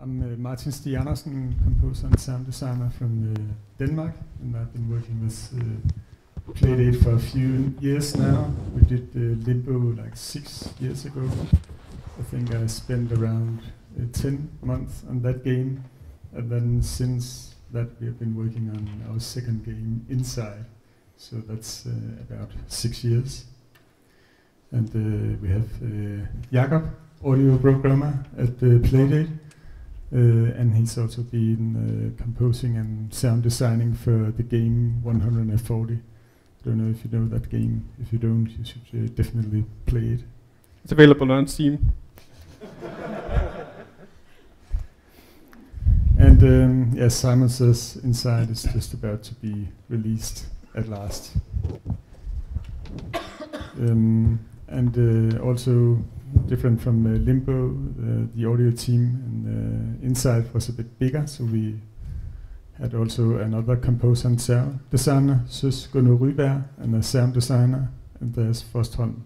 I'm Martin Stig Andersen, composer and sound designer from Denmark, and I've been working with Playdate for a few years now. We did Limbo like 6 years ago. I think I spent around 10 months on that game, and then since that we have been working on our second game, Inside. So that's about 6 years. And we have Jakob, audio programmer at Playdate, and he's also been composing and sound designing for the game 140. I don't know if you know that game. If you don't, you should definitely play it. It's available on Steam. And yes, Simon says Inside is just about to be released at last. And also different from Limbo, the audio team and Inside was a bit bigger, so we had also another composer and sound designer, Sus Gunnar Rüber, and a sound designer, and there's Frostholm.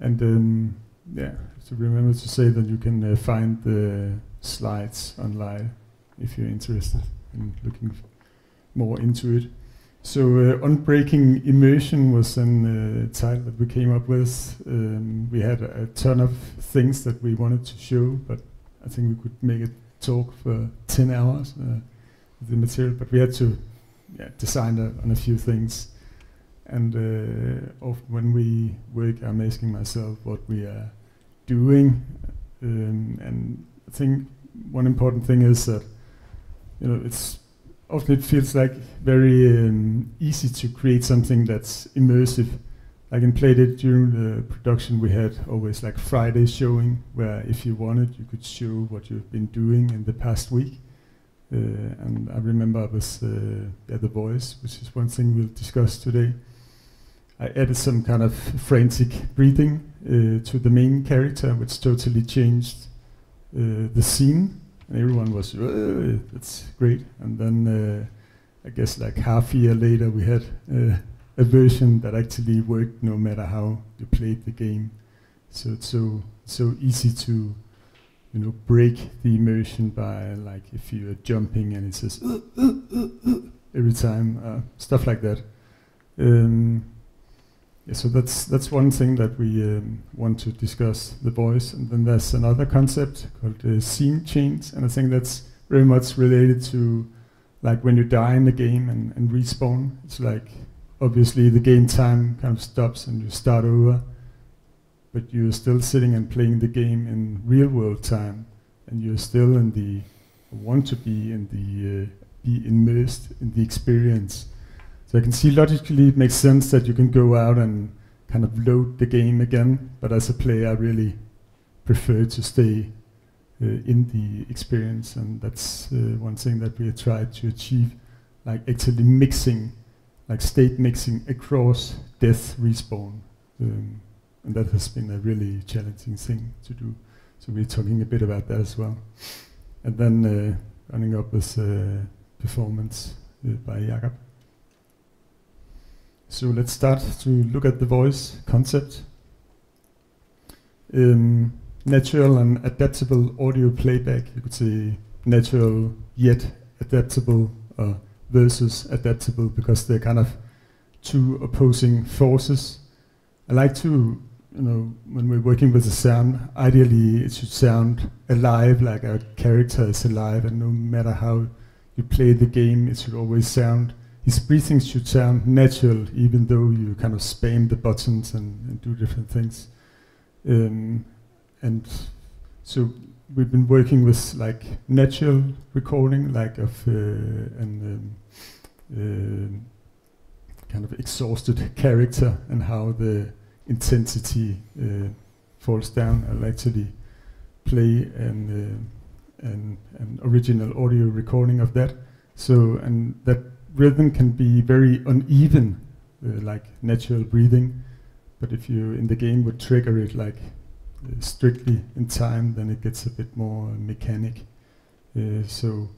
And yeah, so remember to say that you can find the slides online if you're interested in looking more into it. So Unbreaking Immersion was a title that we came up with. We had a ton of things that we wanted to show, but I think we could make it talk for 10 hours the material, but we had to design on a few things. And often when we work, I'm asking myself what we are doing, and I think one important thing is that, you know, it's often it feels like very easy to create something that's immersive. Like in Playdate during the production we had always like Friday showing, where if you wanted you could show what you've been doing in the past week. And I remember I was The Voice, which is one thing we'll discuss today. I added some kind of frantic breathing to the main character, which totally changed the scene. And everyone was, that's great. And then I guess like half a year later we had a version that actually worked no matter how you played the game. So it's so easy to, you know, break the immersion by, like, if you're jumping and it says every time, stuff like that. Yeah, so that's one thing that we want to discuss, The Voice. And then there's another concept called scene change, and I think that's very much related to, like, when you die in the game and respawn. It's like, obviously the game time kind of stops and you start over, but you're still sitting and playing the game in real world time, and you're still in the be immersed in the experience. So I can see logically it makes sense that you can go out and kind of load the game again, but as a player I really prefer to stay in the experience, and that's one thing that we tried to achieve, like actually mixing, like state mixing across death, respawn. And that has been a really challenging thing to do. So we're talking a bit about that as well. And then running up with performance by Jakob. So let's start to look at the voice concept. Natural and adaptable audio playback. You could say natural yet adaptable versus adaptable, because they're kind of two opposing forces. I like to, you know, when we're working with the sound, ideally it should sound alive, like our character is alive, and no matter how you play the game, it should always sound, his breathing should sound natural, even though you kind of spam the buttons and do different things. And so we've been working with like natural recording, like of kind of exhausted character, and how the intensity falls down. I'll actually play an original audio recording of that. So, and that rhythm can be very uneven, like natural breathing, but if you in the game would trigger it like strictly in time, then it gets a bit more mechanic. So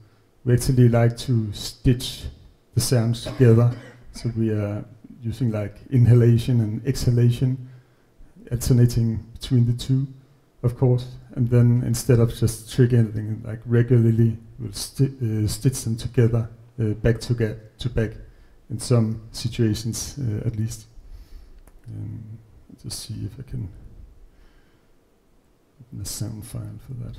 we actually like to stitch the sounds together, so we are using like inhalation and exhalation, alternating between the two. of course, and then instead of just triggering like regularly, we'll stitch them together back to back in some situations at least. Just see if I can open a sound file for that.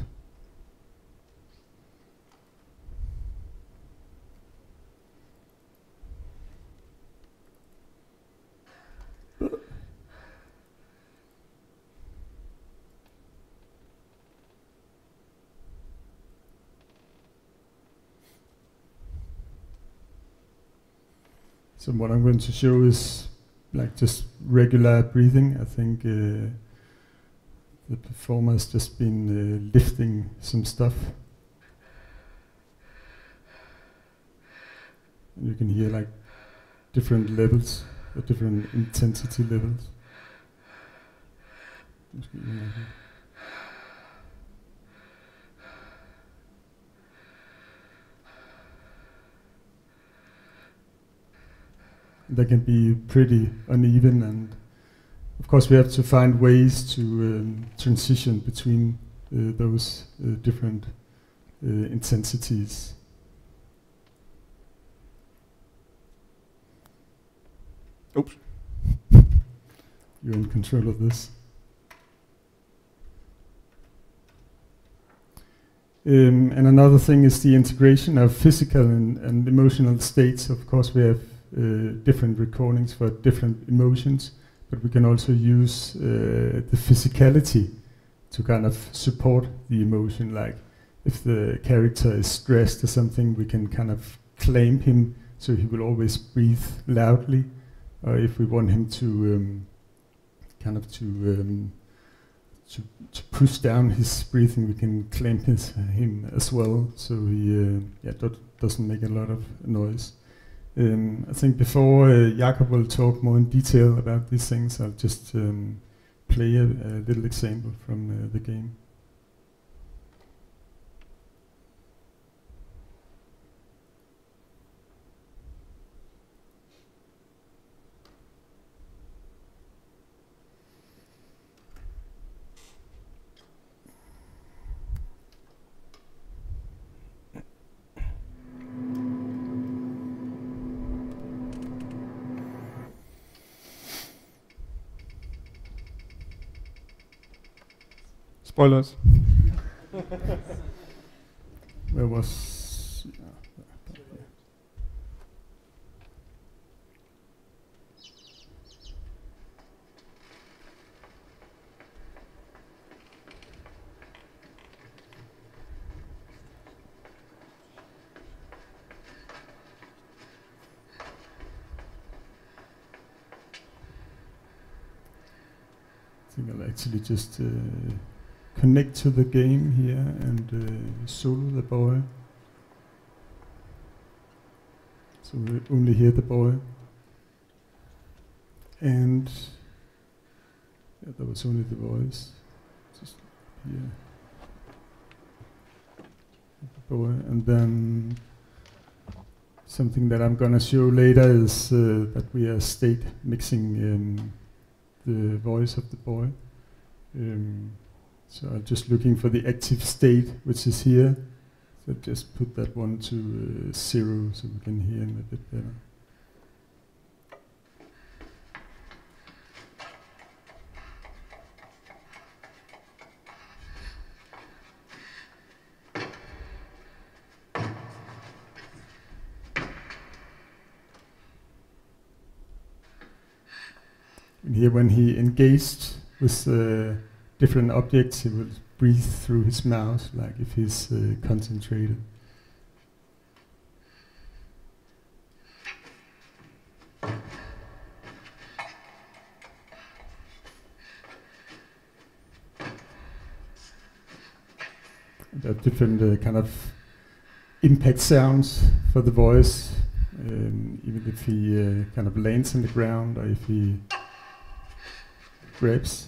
So what I'm going to show is like just regular breathing. I think the performer has just been lifting some stuff. And you can hear like different levels, or different intensity levels. That can be pretty uneven, and of course we have to find ways to transition between those different intensities. Oops. You're in control of this. And another thing is the integration of physical and emotional states. Of course we have different recordings for different emotions, but we can also use the physicality to kind of support the emotion. Like if the character is stressed or something, we can kind of claim him so he will always breathe loudly. Or if we want him to kind of to push down his breathing, we can claim him as well, so he doesn't make a lot of noise. I think before Jakob will talk more in detail about these things, I'll just play a little example from the game. Spoilers. Where was... I think I'll actually just... connect to the game here and solo the boy. So we only hear the boy. And that was only the voice. Just here. The boy. And then something that I'm going to show later is that we are state mixing the voice of the boy. So I'm just looking for the active state, which is here. So just put that one to 0 so we can hear him a bit better. And here when he engaged with different objects, he will breathe through his mouth, like if he's concentrated. There are different kind of impact sounds for the voice, even if he kind of lands on the ground or if he grabs.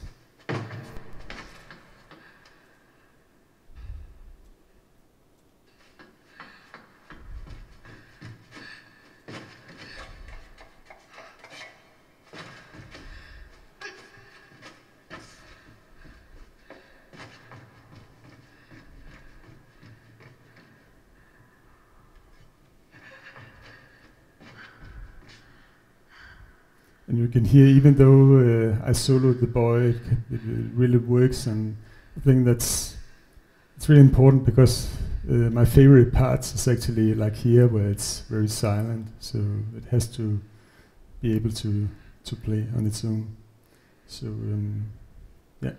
And you can hear, even though I soloed the boy, it really works. And I think it's really important, because my favorite parts is actually like here, where it's very silent. So it has to be able to play on its own. So yeah.